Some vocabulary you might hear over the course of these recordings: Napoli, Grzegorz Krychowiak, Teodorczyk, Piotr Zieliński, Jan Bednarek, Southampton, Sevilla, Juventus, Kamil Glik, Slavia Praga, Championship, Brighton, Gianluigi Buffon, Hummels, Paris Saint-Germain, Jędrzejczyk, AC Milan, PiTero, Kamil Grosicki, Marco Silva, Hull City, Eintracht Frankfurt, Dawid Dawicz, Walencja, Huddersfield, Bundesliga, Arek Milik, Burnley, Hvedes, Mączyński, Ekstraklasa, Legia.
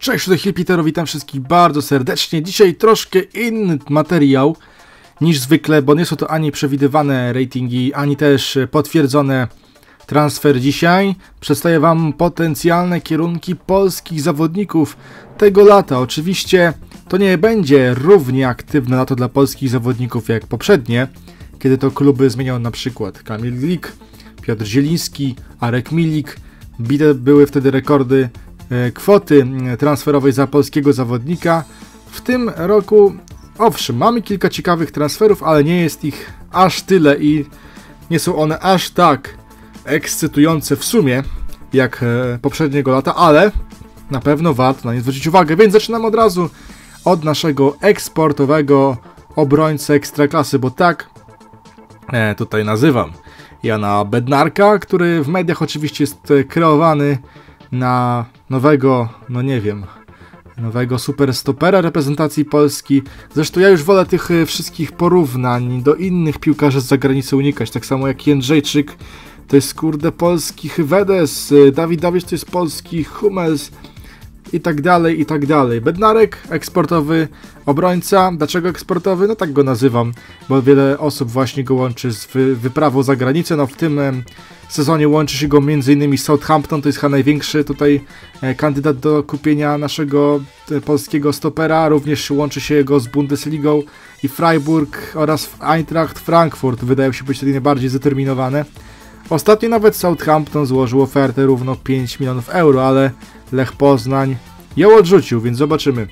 Cześć, tutaj PiTero, witam wszystkich bardzo serdecznie. Dzisiaj troszkę inny materiał niż zwykle, bo nie są to ani przewidywane ratingi, ani też potwierdzone transfer dzisiaj. Przedstawię Wam potencjalne kierunki polskich zawodników tego lata. Oczywiście to nie będzie równie aktywne lato dla polskich zawodników jak poprzednie, kiedy to kluby zmieniał na przykład Kamil Glik, Piotr Zieliński, Arek Milik. Bite były wtedy rekordy kwoty transferowej za polskiego zawodnika. W tym roku, owszem, mamy kilka ciekawych transferów, ale nie jest ich aż tyle i nie są one aż tak ekscytujące w sumie jak poprzedniego lata, ale na pewno warto na nie zwrócić uwagę, więc zaczynamy od razu od naszego eksportowego obrońcy ekstraklasy, bo tak tutaj nazywam Jana Bednarka, który w mediach oczywiście jest kreowany na nowego, no nie wiem, nowego superstopera reprezentacji Polski. Zresztą ja już wolę tych wszystkich porównań do innych piłkarzy z zagranicy unikać, tak samo jak Jędrzejczyk to jest kurde polski Hvedes, Dawid Dawicz to jest polski Hummels i tak dalej, i tak dalej. Bednarek, eksportowy obrońca. Dlaczego eksportowy? No tak go nazywam, bo wiele osób właśnie go łączy z wyprawą za granicę. No w tym sezonie łączy się go m.in. z Southampton, to jest chyba największy tutaj kandydat do kupienia naszego polskiego stopera. Również łączy się go z Bundesligą i Freiburg oraz Eintracht Frankfurt. Wydają się być tutaj najbardziej zdeterminowane. Ostatnio nawet Southampton złożył ofertę równo 5 milionów euro, ale Lech Poznań ją odrzucił, więc zobaczymy.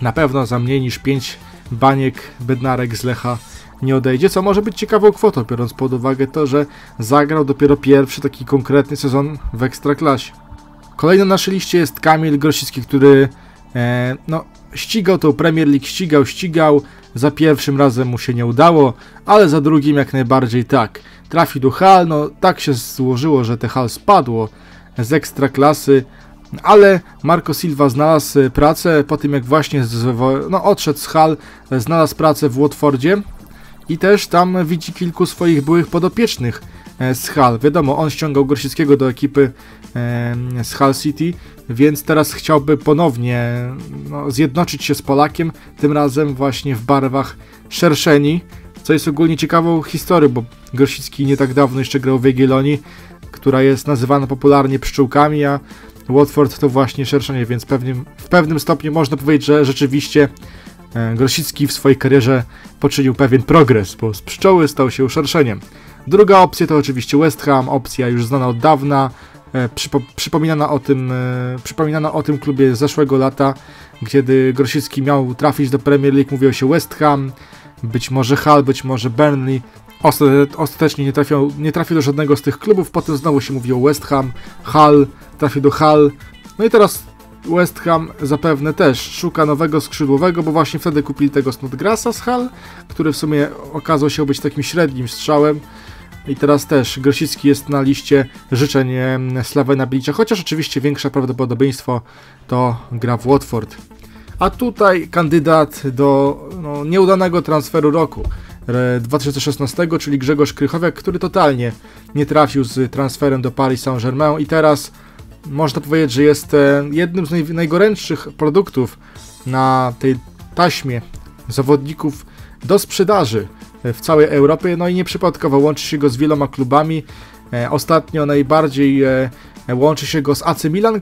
Na pewno za mniej niż 5 baniek Bednarek z Lecha nie odejdzie, co może być ciekawą kwotą, biorąc pod uwagę to, że zagrał dopiero pierwszy taki konkretny sezon w Ekstraklasie. Kolejny na naszej liście jest Kamil Grosicki, który ścigał tą Premier League, ścigał. Za pierwszym razem mu się nie udało, ale za drugim jak najbardziej tak. Trafił do Hull, no tak się złożyło, że te Hull spadło z Ekstraklasy, ale Marco Silva znalazł pracę po tym, jak właśnie odszedł z Hull, znalazł pracę w Watfordzie i też tam widzi kilku swoich byłych podopiecznych z Hull. Wiadomo, on ściągał Grosickiego do ekipy z Hull City, więc teraz chciałby ponownie zjednoczyć się z Polakiem, tym razem właśnie w barwach Szerszeni, co jest ogólnie ciekawą historią, bo Grosicki nie tak dawno jeszcze grał w Jagiellonii, która jest nazywana popularnie pszczółkami, a Watford to właśnie Szerszenie, więc w pewnym stopniu można powiedzieć, że rzeczywiście Grosicki w swojej karierze poczynił pewien progres, bo z pszczoły stał się szerszeniem. Druga opcja to oczywiście West Ham, opcja już znana od dawna, przypominana o tym klubie z zeszłego lata, kiedy Grosicki miał trafić do Premier League, mówiło się West Ham, być może Hull, być może Burnley. Ostatecznie nie trafił do żadnego z tych klubów, potem znowu się mówi o West Ham, Hull, trafił do Hull, no i teraz West Ham zapewne też szuka nowego skrzydłowego, bo właśnie wtedy kupili tego Snodgrassa z Hull, który w sumie okazał się być takim średnim strzałem. I teraz też Grosicki jest na liście życzeń Slavena Bielicza, chociaż oczywiście większe prawdopodobieństwo to gra w Watford. A tutaj kandydat do nieudanego transferu roku 2016, czyli Grzegorz Krychowiak, który totalnie nie trafił z transferem do Paris Saint-Germain i teraz można powiedzieć, że jest jednym z najgorętszych produktów na tej taśmie zawodników do sprzedaży w całej Europie, no i nieprzypadkowo łączy się go z wieloma klubami. Ostatnio najbardziej łączy się go z AC Milan,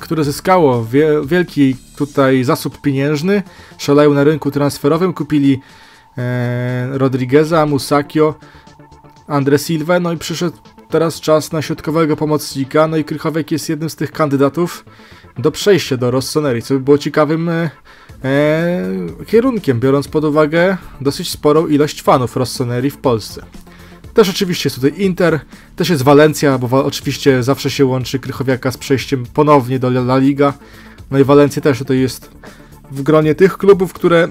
które zyskało wielki tutaj zasób pieniężny, szaleją na rynku transferowym, kupili Rodrigueza, Musakio, André Silva, no i przyszedł teraz czas na środkowego pomocnika, no i Krychowiak jest jednym z tych kandydatów do przejścia do Rossoneri, co by było ciekawym kierunkiem, biorąc pod uwagę dosyć sporą ilość fanów Rossoneri w Polsce. Też oczywiście jest tutaj Inter, też jest Walencja, bo oczywiście zawsze się łączy Krychowiaka z przejściem ponownie do La Liga, no i Walencja też tutaj jest w gronie tych klubów, które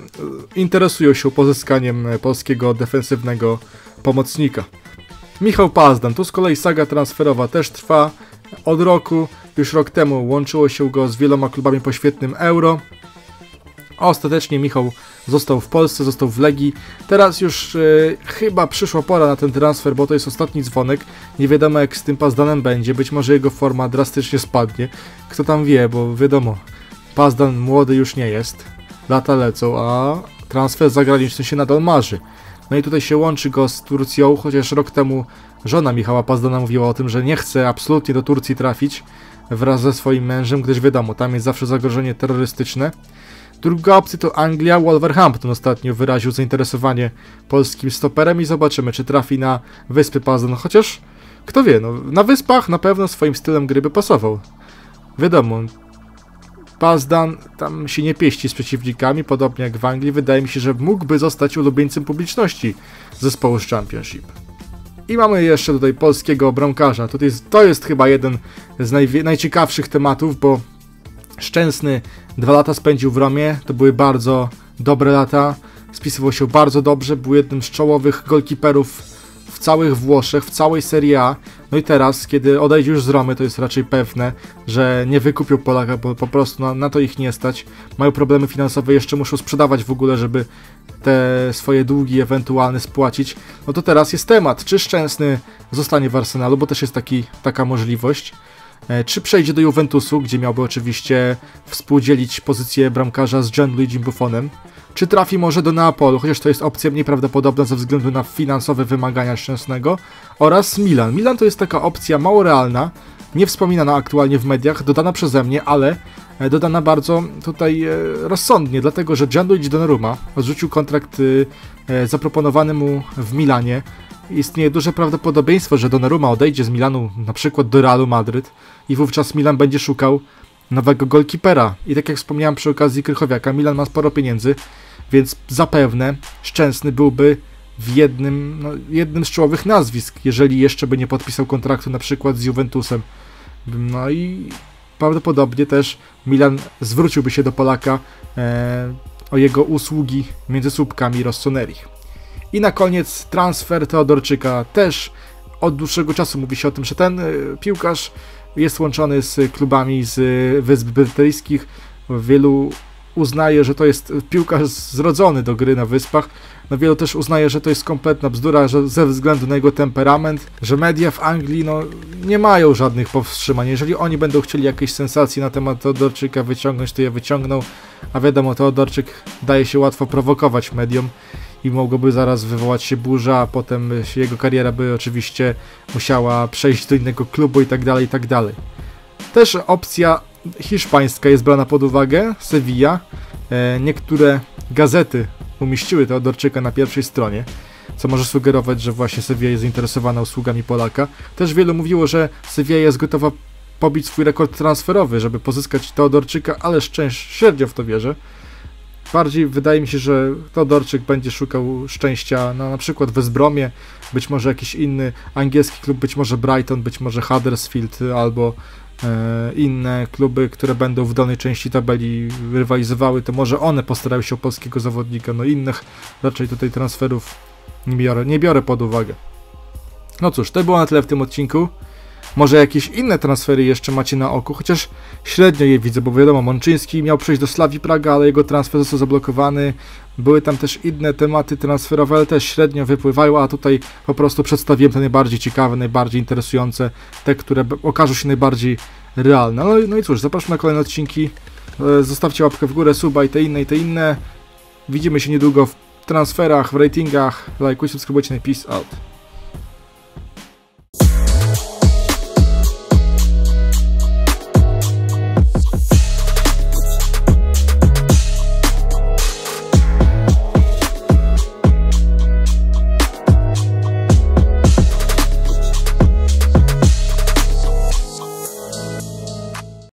interesują się pozyskaniem polskiego defensywnego pomocnika. Michał Pazdan, tu z kolei saga transferowa też trwa od roku, już rok temu łączyło się go z wieloma klubami po świetnym Euro. a ostatecznie Michał został w Polsce, został w Legii. Teraz już chyba przyszła pora na ten transfer, bo to jest ostatni dzwonek. Nie wiadomo, jak z tym Pazdanem będzie, być może jego forma drastycznie spadnie. Kto tam wie, bo wiadomo, Pazdan młody już nie jest, lata lecą, a transfer zagraniczny się nadal marzy. No i tutaj się łączy go z Turcją, chociaż rok temu żona Michała Pazdana mówiła o tym, że nie chce absolutnie do Turcji trafić wraz ze swoim mężem, gdyż wiadomo, tam jest zawsze zagrożenie terrorystyczne. Druga opcja to Anglia, Wolverhampton ostatnio wyraził zainteresowanie polskim stoperem i zobaczymy, czy trafi na wyspy Pazdan, chociaż kto wie, no, na wyspach na pewno swoim stylem gry by pasował. Wiadomo, Pazdan tam się nie pieści z przeciwnikami, podobnie jak w Anglii. Wydaje mi się, że mógłby zostać ulubieńcem publiczności zespołu z Championship. I mamy jeszcze tutaj polskiego bramkarza. To jest chyba jeden z najciekawszych tematów, bo Szczęsny 2 lata spędził w Romie. To były bardzo dobre lata. Spisywał się bardzo dobrze. Był jednym z czołowych golkiperów w całych Włoszech, w całej Serie A. No i teraz, kiedy odejdzie już z Romy, to jest raczej pewne, że nie wykupią Polaka, bo po prostu na to ich nie stać. Mają problemy finansowe, jeszcze muszą sprzedawać w ogóle, żeby te swoje długi ewentualne spłacić. No to teraz jest temat, czy Szczęsny zostanie w Arsenalu, bo też jest taka możliwość. Czy przejdzie do Juventusu, gdzie miałby oczywiście współdzielić pozycję bramkarza z Gianluigi Buffonem. Czy trafi może do Neapolu, chociaż to jest opcja mniej prawdopodobna ze względu na finansowe wymagania Szczęsnego. Oraz Milan. Milan to jest taka opcja mało realna, niewspominana aktualnie w mediach, dodana przeze mnie, ale dodana bardzo tutaj rozsądnie, dlatego że Gianluigi Donnarumma odrzucił kontrakt zaproponowany mu w Milanie. Istnieje duże prawdopodobieństwo, że Donnarumma odejdzie z Milanu na przykład do Realu Madryt i wówczas Milan będzie szukał nowego golkipera. I tak jak wspomniałem przy okazji Krychowiaka, Milan ma sporo pieniędzy, więc zapewne Szczęsny byłby w jednym z czołowych nazwisk, jeżeli jeszcze by nie podpisał kontraktu na przykład z Juventusem. No i prawdopodobnie też Milan zwróciłby się do Polaka o jego usługi między słupkami Rossoneri. I na koniec transfer Teodorczyka. Też od dłuższego czasu mówi się o tym, że ten piłkarz jest łączony z klubami z Wysp Brytyjskich. Wielu uznaje, że to jest piłkarz zrodzony do gry na Wyspach. No wielu też uznaje, że to jest kompletna bzdura, że ze względu na jego temperament, że media w Anglii no, nie mają żadnych powstrzymań. Jeżeli oni będą chcieli jakieś sensacje na temat Teodorczyka wyciągnąć, to je wyciągną. A wiadomo, Teodorczyk daje się łatwo prowokować mediom i mogłoby zaraz wywołać się burza, a potem jego kariera by oczywiście musiała przejść do innego klubu i tak dalej, i tak dalej. Też opcja hiszpańska jest brana pod uwagę, Sevilla. Niektóre gazety umieściły Teodorczyka na pierwszej stronie, co może sugerować, że właśnie Sevilla jest zainteresowana usługami Polaka. Też wielu mówiło, że Sevilla jest gotowa pobić swój rekord transferowy, żeby pozyskać Teodorczyka, ale średnio w to wierzę. Bardziej wydaje mi się, że Teodorczyk będzie szukał szczęścia na przykład w West Bromie, być może jakiś inny angielski klub, być może Brighton, być może Huddersfield albo inne kluby, które będą w dolnej części tabeli rywalizowały, to może one postarają się o polskiego zawodnika, no innych raczej tutaj transferów nie biorę pod uwagę. No cóż, to było na tyle w tym odcinku. Może jakieś inne transfery jeszcze macie na oku, chociaż średnio je widzę, bo wiadomo, Mączyński miał przejść do Slawii Praga, ale jego transfer został zablokowany. Były tam też inne tematy transferowe, ale też średnio wypływają, a tutaj po prostu przedstawiłem te najbardziej ciekawe, najbardziej interesujące, te, które okażą się najbardziej realne. No i cóż, zapraszam na kolejne odcinki, zostawcie łapkę w górę, suba i te inne. Widzimy się niedługo w transferach, w ratingach, lajkujcie, subskrybujcie, peace out.